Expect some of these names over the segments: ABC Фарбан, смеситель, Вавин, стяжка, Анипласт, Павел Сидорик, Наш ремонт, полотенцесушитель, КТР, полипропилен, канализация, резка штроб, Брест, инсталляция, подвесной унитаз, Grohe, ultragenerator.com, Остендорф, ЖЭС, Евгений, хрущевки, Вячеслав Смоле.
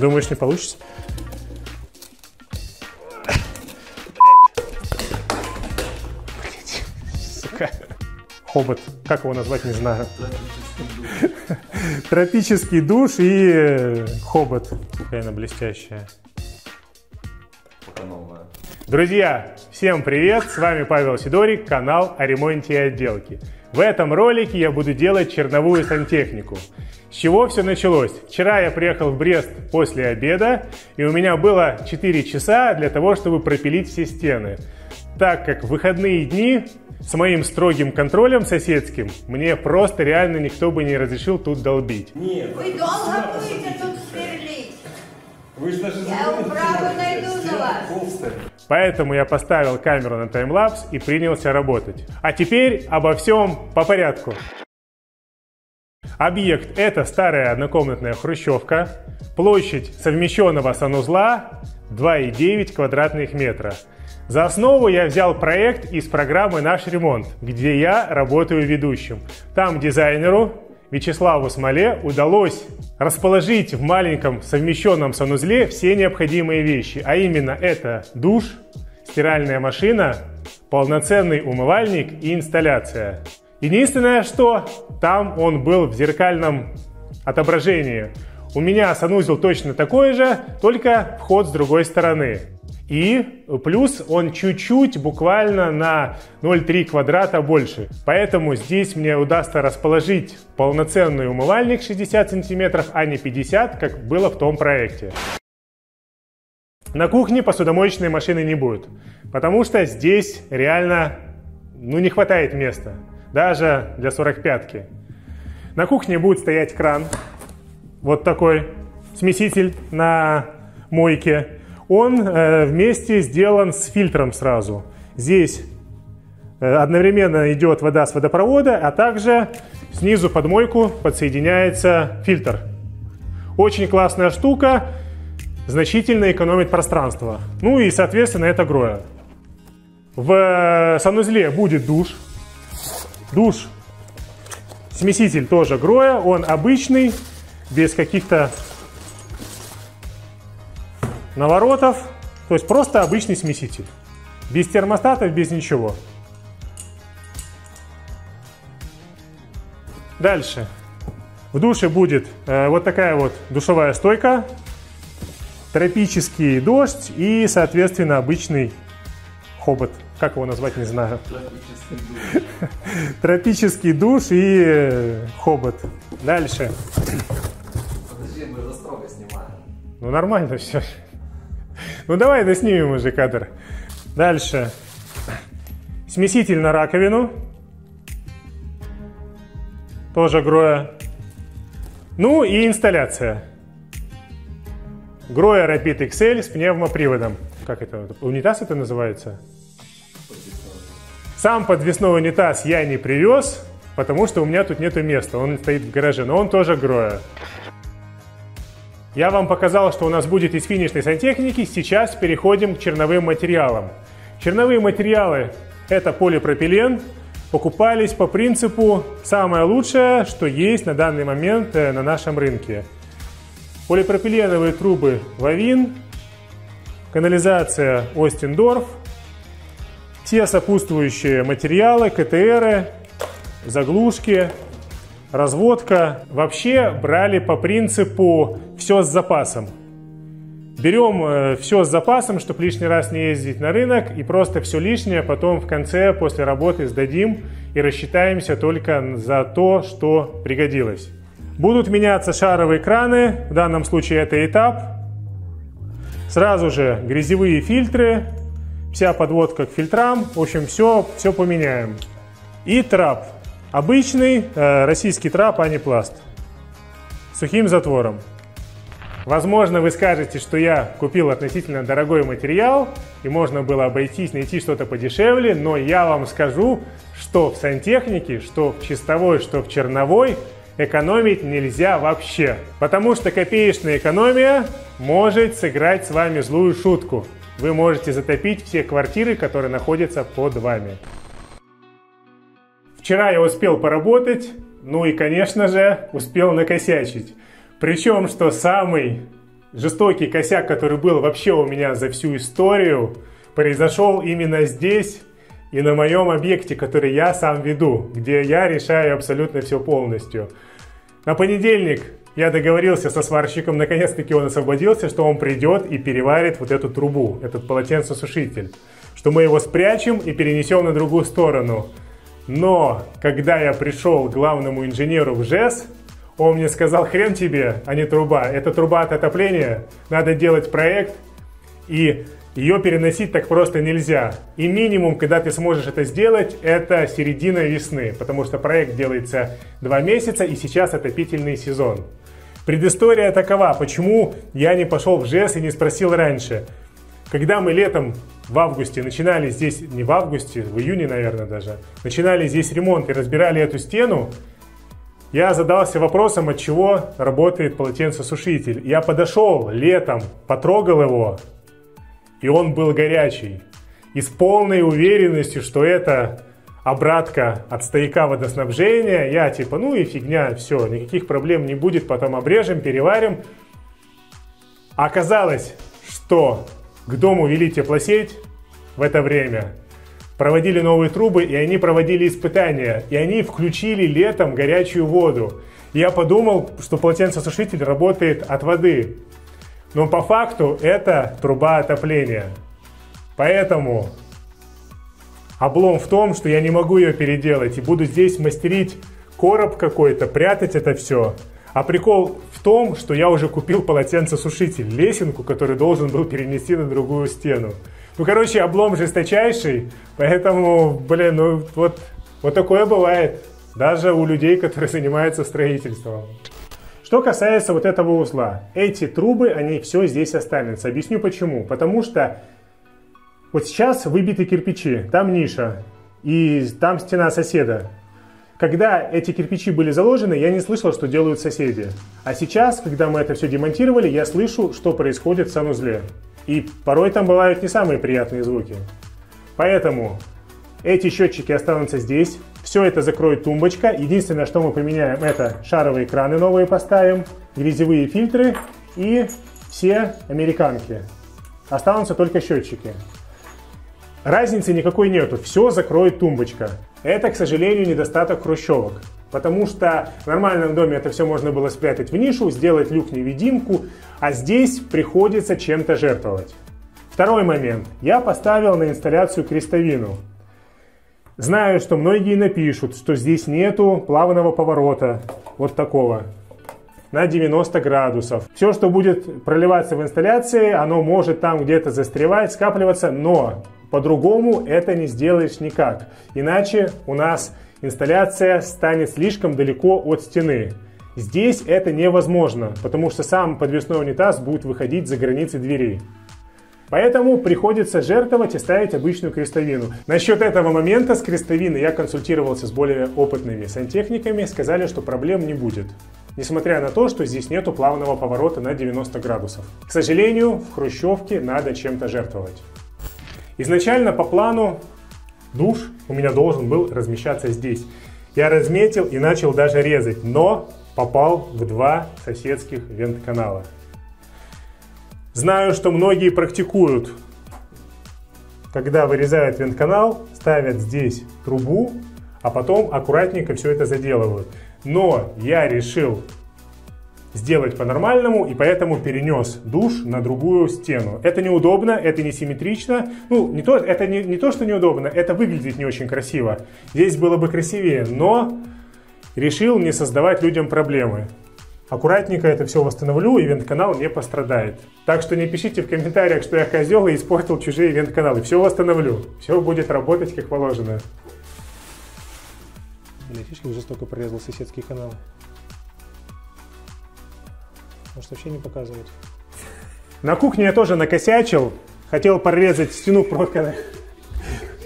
Думаешь, не получится? Сука. Хобот. Как его назвать, не знаю. Тропический душ и хобот. Реально блестящая. Друзья, всем привет! С вами Павел Сидорик, канал о ремонте и отделке. В этом ролике я буду делать черновую сантехнику. С чего все началось? Вчера я приехал в Брест после обеда, и у меня было 4 часа для того, чтобы пропилить все стены. Так как в выходные дни с моим строгим контролем соседским мне просто реально никто бы не разрешил тут долбить. Нет. Вы долго будете тут сверлить. Вы же даже я управу найду на вас. Поэтому я поставил камеру на таймлапс и принялся работать. А теперь обо всем по порядку. Объект – это старая однокомнатная хрущевка. Площадь совмещенного санузла – 2,9 квадратных метра. За основу я взял проект из программы «Наш ремонт», где я работаю ведущим. Там дизайнеру Вячеславу Смоле удалось расположить в маленьком совмещенном санузле все необходимые вещи, а именно это душ, стиральная машина, полноценный умывальник и инсталляция. Единственное, что там он был в зеркальном отображении. У меня санузел точно такой же, только вход с другой стороны. И плюс он чуть-чуть, буквально на 0,3 квадрата больше. Поэтому здесь мне удастся расположить полноценный умывальник 60 сантиметров, а не 50, как было в том проекте. На кухне посудомоечной машины не будет, потому что здесь реально не хватает места. Даже для 45-ки. На кухне будет стоять кран. Вот такой. Смеситель на мойке. Он вместе сделан с фильтром сразу. Здесь одновременно идет вода с водопровода, а также снизу под мойку подсоединяется фильтр. Очень классная штука. Значительно экономит пространство. Ну и, соответственно, это Grohe. В санузле будет душ. Душ. Смеситель тоже Grohe, он обычный, без каких-то наворотов. То есть просто обычный смеситель. Без термостатов, без ничего. Дальше. В душе будет вот такая вот душевая стойка. Тропический дождь и, соответственно, обычный хобот. Как его назвать, не знаю. Тропический душ и хобот. Дальше. Подожди, мы же строго снимаем. Ну нормально все. Ну давай доснимем уже кадр. Дальше. Смеситель на раковину. Тоже Grohe. Ну и инсталляция. Grohe Rapid XL с пневмоприводом. Как это? Унитаз это называется? Сам подвесной унитаз я не привез, потому что у меня тут нету места, он стоит в гараже, но он тоже Grohe. Я вам показал, что у нас будет из финишной сантехники, сейчас переходим к черновым материалам. Черновые материалы – это полипропилен, покупались по принципу самое лучшее, что есть на данный момент на нашем рынке. Полипропиленовые трубы Вавин, канализация Остендорф. Все сопутствующие материалы, КТР, заглушки, разводка. Вообще брали по принципу все с запасом. Берем все с запасом, чтобы лишний раз не ездить на рынок, и просто все лишнее потом в конце, после работы сдадим и рассчитаемся только за то, что пригодилось. Будут меняться шаровые краны, в данном случае это этап. Сразу же грязевые фильтры. Вся подводка к фильтрам, в общем, все поменяем. И трап. Обычный российский трап Анипласт. С сухим затвором. Возможно, вы скажете, что я купил относительно дорогой материал, и можно было обойтись, найти что-то подешевле, но я вам скажу, что в сантехнике, что в чистовой, что в черновой экономить нельзя вообще. Потому что копеечная экономия может сыграть с вами злую шутку. Вы можете затопить все квартиры, которые находятся под вами. Вчера я успел поработать, ну и, конечно же, успел накосячить. Причем, что самый жестокий косяк, который был вообще у меня за всю историю, произошел именно здесь и на моем объекте, который я сам веду, где я решаю абсолютно все полностью. На понедельник я договорился со сварщиком, наконец-таки он освободился, что он придет и переварит вот эту трубу, этот полотенцесушитель, что мы его спрячем и перенесем на другую сторону. Но когда я пришел к главному инженеру в ЖЭС, он мне сказал: хрен тебе, а не труба. Это труба от отопления, надо делать проект, и ее переносить так просто нельзя. И минимум, когда ты сможешь это сделать, это середина весны, потому что проект делается 2 месяца, и сейчас отопительный сезон. Предыстория такова, почему я не пошел в ЖЭС и не спросил раньше. Когда мы летом в августе начинали здесь, не в августе, в июне, наверное, даже, начинали здесь ремонт и разбирали эту стену, я задался вопросом, от чего работает полотенцесушитель. Я подошел летом, потрогал его, и он был горячий. И с полной уверенностью, что это обратка от стояка водоснабжения, я типа, ну и фигня, все, никаких проблем не будет, потом обрежем, переварим. А оказалось, что к дому вели теплосеть в это время. Проводили новые трубы, и они проводили испытания, и они включили летом горячую воду. Я подумал, что полотенцесушитель работает от воды, но по факту это труба отопления. Поэтому облом в том, что я не могу ее переделать, и буду здесь мастерить короб какой-то, прятать это все. А прикол в том, что я уже купил полотенцесушитель, лесенку, который должен был перенести на другую стену. Ну, короче, облом жесточайший, поэтому, блин, ну вот такое бывает, даже у людей, которые занимаются строительством. Что касается вот этого узла, эти трубы, они все здесь останутся. Объясню почему. Потому что вот сейчас выбиты кирпичи, там ниша, и там стена соседа. Когда эти кирпичи были заложены, я не слышал, что делают соседи. А сейчас, когда мы это все демонтировали, я слышу, что происходит в санузле. И порой там бывают не самые приятные звуки. Поэтому эти счетчики останутся здесь. Все это закроет тумбочка. Единственное, что мы поменяем, это шаровые краны новые поставим, грязевые фильтры и все американки. Останутся только счетчики. Разницы никакой нету. Все закроет тумбочка. Это, к сожалению, недостаток хрущевок. Потому что в нормальном доме это все можно было спрятать в нишу, сделать люк-невидимку, а здесь приходится чем-то жертвовать. Второй момент. Я поставил на инсталляцию крестовину. Знаю, что многие напишут, что здесь нету плавного поворота, вот такого, на 90 градусов. Все, что будет проливаться в инсталляции, оно может там где-то застревать, скапливаться, но по-другому это не сделаешь никак. Иначе у нас инсталляция станет слишком далеко от стены. Здесь это невозможно, потому что сам подвесной унитаз будет выходить за границы двери. Поэтому приходится жертвовать и ставить обычную крестовину. Насчет этого момента с крестовиной я консультировался с более опытными сантехниками, сказали, что проблем не будет. Несмотря на то, что здесь нету плавного поворота на 90 градусов. К сожалению, в хрущевке надо чем-то жертвовать. Изначально по плану душ у меня должен был размещаться здесь. Я разметил и начал даже резать, но попал в 2 соседских вентканала. Знаю, что многие практикуют, когда вырезают вентканал, ставят здесь трубу, а потом аккуратненько все это заделывают. Но я решил сделать по-нормальному и поэтому перенес душ на другую стену. Это неудобно, это несимметрично. Ну, это не то, что неудобно, это выглядит не очень красиво. Здесь было бы красивее, но решил не создавать людям проблемы. Аккуратненько это все восстановлю, и вентканал не пострадает. Так что не пишите в комментариях, что я козел и испортил чужие вентканалы. Все восстановлю, все будет работать как положено. Блин, видишь, уже столько прорезал соседские каналы. Может, вообще не показывать. На кухне я тоже накосячил. Хотел порезать стену проводканала.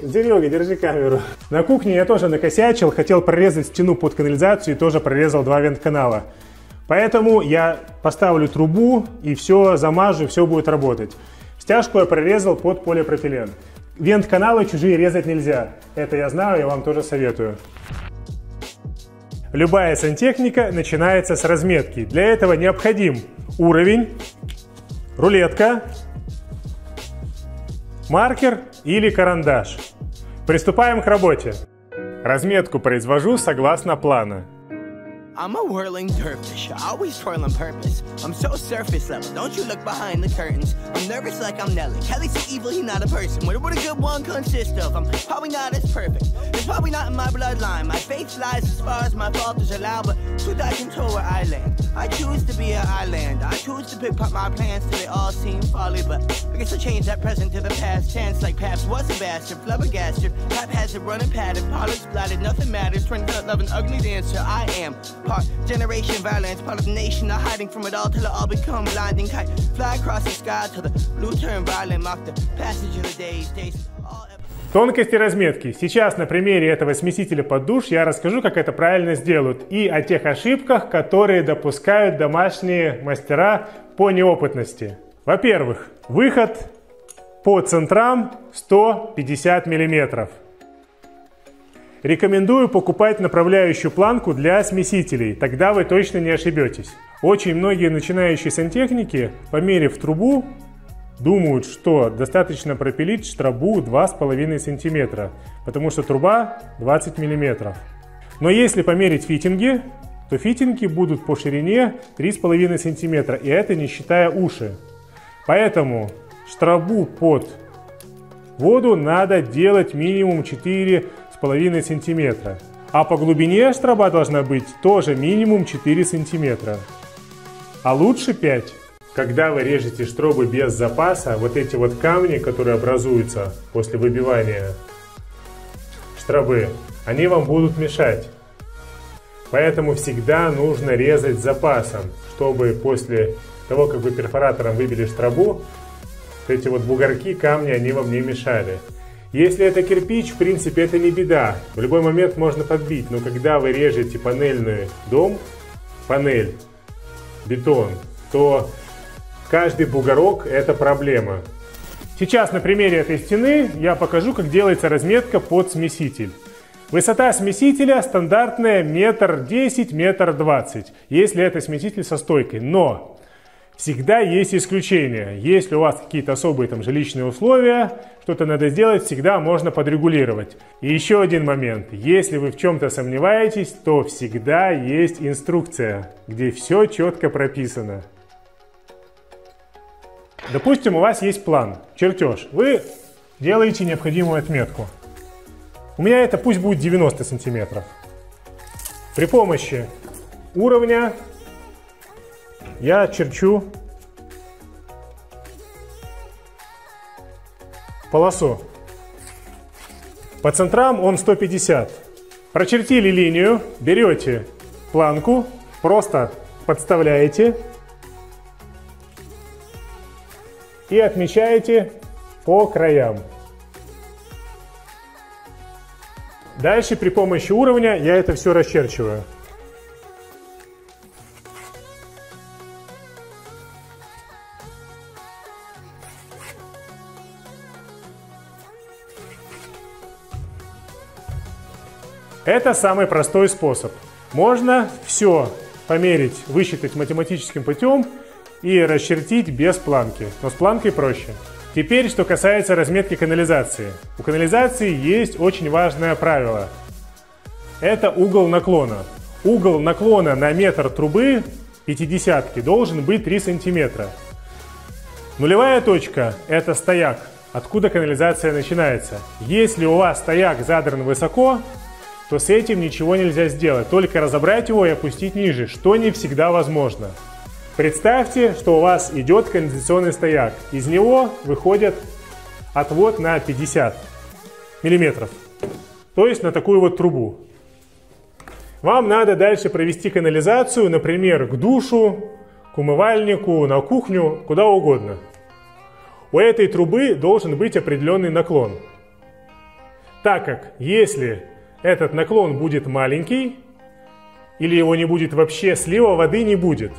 Серега, держи камеру. На кухне я тоже накосячил. Хотел прорезать стену под канализацию и тоже прорезал 2 вентканала. Поэтому я поставлю трубу и все замажу, все будет работать. Стяжку я прорезал под полипропилен. Вентканалы чужие резать нельзя. Это я знаю, я вам тоже советую. Любая сантехника начинается с разметки. Для этого необходим уровень, рулетка, маркер или карандаш. Приступаем к работе. Разметку произвожу согласно плана. I'm a whirling dervish, I always twirl on purpose. I'm so surface level, don't you look behind the curtains. I'm nervous like I'm Nelly, Kelly's so evil, he's not a person. What would a good one consist of? I'm probably not as perfect. It's probably not in my bloodline. My faith lies as far as my fathers allow, but should I control where I land? I choose to be an island. I choose to pick up my plans till they all seem folly, but I guess I change that present to the past tense. Like Paps was a bastard, flabbergasted. Pap has a running pattern, Pollard's blotted, nothing matters. Trying to love an ugly dancer, I am. Part generation violence, part of the nation are hiding from it all till it all become blinding kite. Fly across the sky till the blue turn violent after passage of the days. Тонкости разметки. Сейчас на примере этого смесителя под душ я расскажу, как это правильно сделают, и о тех ошибках, которые допускают домашние мастера по неопытности. Во-первых, выход по центрам 150 мм. Рекомендую покупать направляющую планку для смесителей, тогда вы точно не ошибетесь. Очень многие начинающие сантехники, померив трубу, думают, что достаточно пропилить трубу 2,5 см, потому что труба 20 мм. Но если померить фитинги, то фитинги будут по ширине 3,5 см, и это не считая уши. Поэтому трубу под воду надо делать минимум 4,5 см, а по глубине штраба должна быть тоже минимум 4 см, а лучше 5. Когда вы режете штробы без запаса, вот эти вот камни, которые образуются после выбивания штробы, они вам будут мешать, поэтому всегда нужно резать с запасом, чтобы после того, как вы перфоратором выбили штрабу, вот эти вот бугорки, камни, они вам не мешали. Если это кирпич, в принципе, это не беда, в любой момент можно подбить, но когда вы режете панельный дом, панель, бетон, то каждый бугорок – это проблема. Сейчас на примере этой стены я покажу, как делается разметка под смеситель. Высота смесителя стандартная 1,10–1,20 м, если это смеситель со стойкой, но... Всегда есть исключения. Если у вас какие-то особые там жилищные условия, что-то надо сделать, всегда можно подрегулировать. И еще один момент. Если вы в чем-то сомневаетесь, то всегда есть инструкция, где все четко прописано. Допустим, у вас есть план, чертеж. Вы делаете необходимую отметку. У меня это пусть будет 90 сантиметров. При помощи уровня... Я черчу полосу. По центрам он 150. Прочертили линию, берете планку, просто подставляете и отмечаете по краям. Дальше при помощи уровня я это все расчерчиваю. Это самый простой способ. Можно все померить, высчитать математическим путем и расчертить без планки, но с планкой проще. Теперь, что касается разметки канализации. У канализации есть очень важное правило. Это угол наклона. Угол наклона на метр трубы 50-ки должен быть 3 сантиметра. Нулевая точка – это стояк, откуда канализация начинается. Если у вас стояк задран высоко, то с этим ничего нельзя сделать, только разобрать его и опустить ниже, что не всегда возможно. Представьте, что у вас идет конденсационный стояк, из него выходит отвод на 50 мм, то есть на такую вот трубу. Вам надо дальше провести канализацию, например, к душу, к умывальнику, на кухню, куда угодно. У этой трубы должен быть определенный наклон, так как если этот наклон будет маленький, или его не будет вообще, слива воды не будет.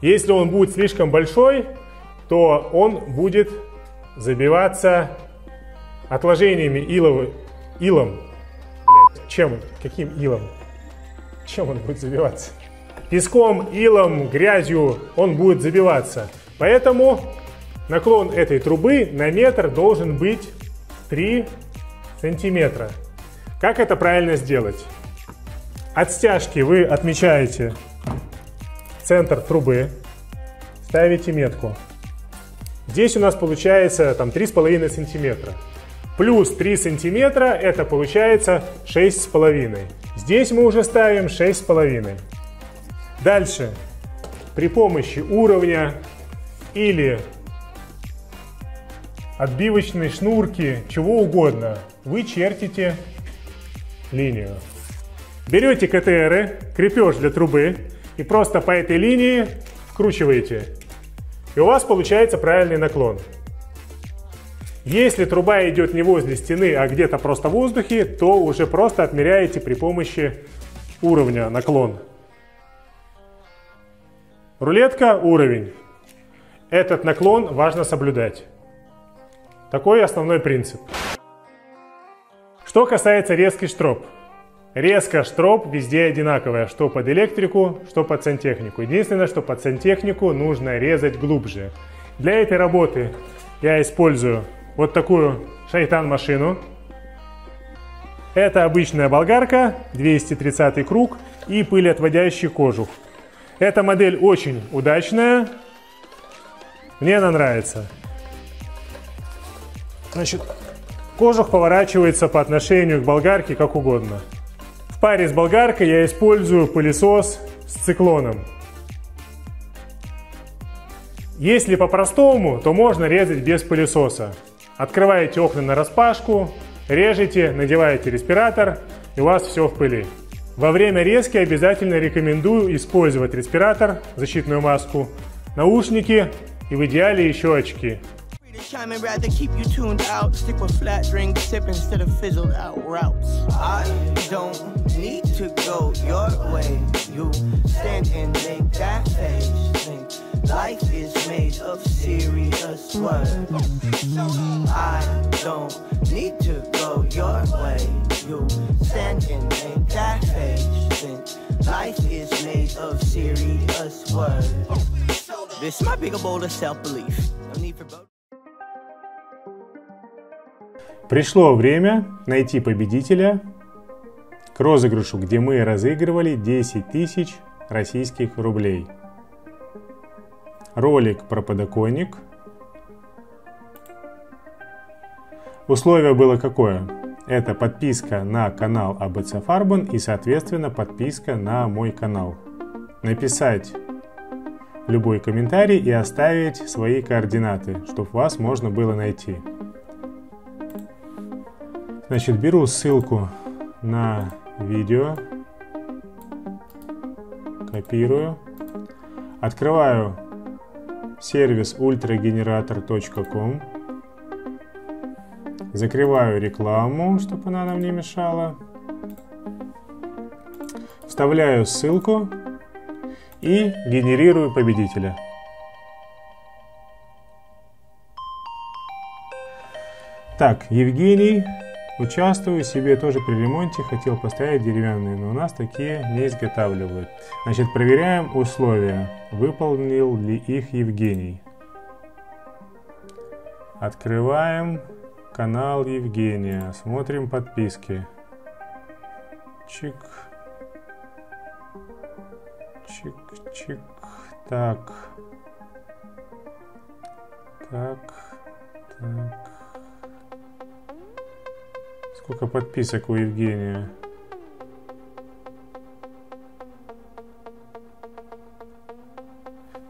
Если он будет слишком большой, то он будет забиваться отложениями илом. Каким илом? Чем он будет забиваться? Песком, илом, грязью он будет забиваться. Поэтому Наклон этой трубы на метр должен быть 3 сантиметра. Как это правильно сделать? От стяжки вы отмечаете центр трубы, ставите метку. Здесь у нас получается там 3,5 сантиметра. Плюс 3 сантиметра, это получается 6,5. Здесь мы уже ставим 6,5. Дальше при помощи уровня или отбивочной шнурки, чего угодно, вы чертите линию. Берете КТРы, крепеж для трубы, и просто по этой линии вкручиваете. И у вас получается правильный наклон. Если труба идет не возле стены, а где-то просто в воздухе, то уже просто отмеряете при помощи уровня наклон. Рулетка, уровень. Этот наклон важно соблюдать. Такой основной принцип. Что касается резки штроп. Резка штроп везде одинаковая, что под электрику, что под сантехнику. Единственное, что под сантехнику нужно резать глубже. Для этой работы я использую вот такую шайтан-машину. Это обычная болгарка, 230 круг и пылеотводящий кожух. Эта модель очень удачная, мне она нравится. Значит, кожух поворачивается по отношению к болгарке как угодно. В паре с болгаркой я использую пылесос с циклоном. Если по-простому, то можно резать без пылесоса. Открываете окна нараспашку, режете, надеваете респиратор, и у вас все в пыли. Во время резки обязательно рекомендую использовать респиратор, защитную маску, наушники и в идеале еще очки. Пришло время найти победителя к розыгрышу, где мы разыгрывали 10 тысяч российских рублей. Ролик про подоконник. Условие было какое? Это подписка на канал ABC Фарбан и, соответственно, подписка на мой канал. Написать любой комментарий и оставить свои координаты, чтобы вас можно было найти. Значит, беру ссылку на видео, копирую, открываю сервис ultragenerator.com, закрываю рекламу, чтобы она нам не мешала, вставляю ссылку и генерирую победителя. Так, Евгений. Участвую себе тоже при ремонте, хотел поставить деревянные, но у нас такие не изготавливают. Значит, проверяем условия, выполнил ли их Евгений. Открываем канал Евгения, смотрим подписки. Чик. Чик-чик. Так. Так. Сколько подписок у Евгения?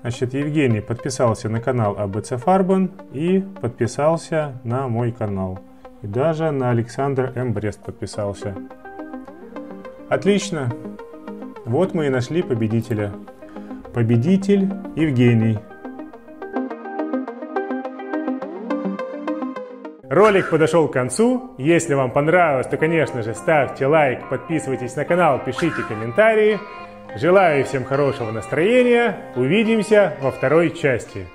Евгений подписался на канал ABC Фарбан и подписался на мой канал. И даже на Александра М. Брест подписался. Отлично! Вот мы и нашли победителя. Победитель Евгений. Ролик подошел к концу. Если вам понравилось, то, конечно же, ставьте лайк, подписывайтесь на канал, пишите комментарии. Желаю всем хорошего настроения. Увидимся во второй части.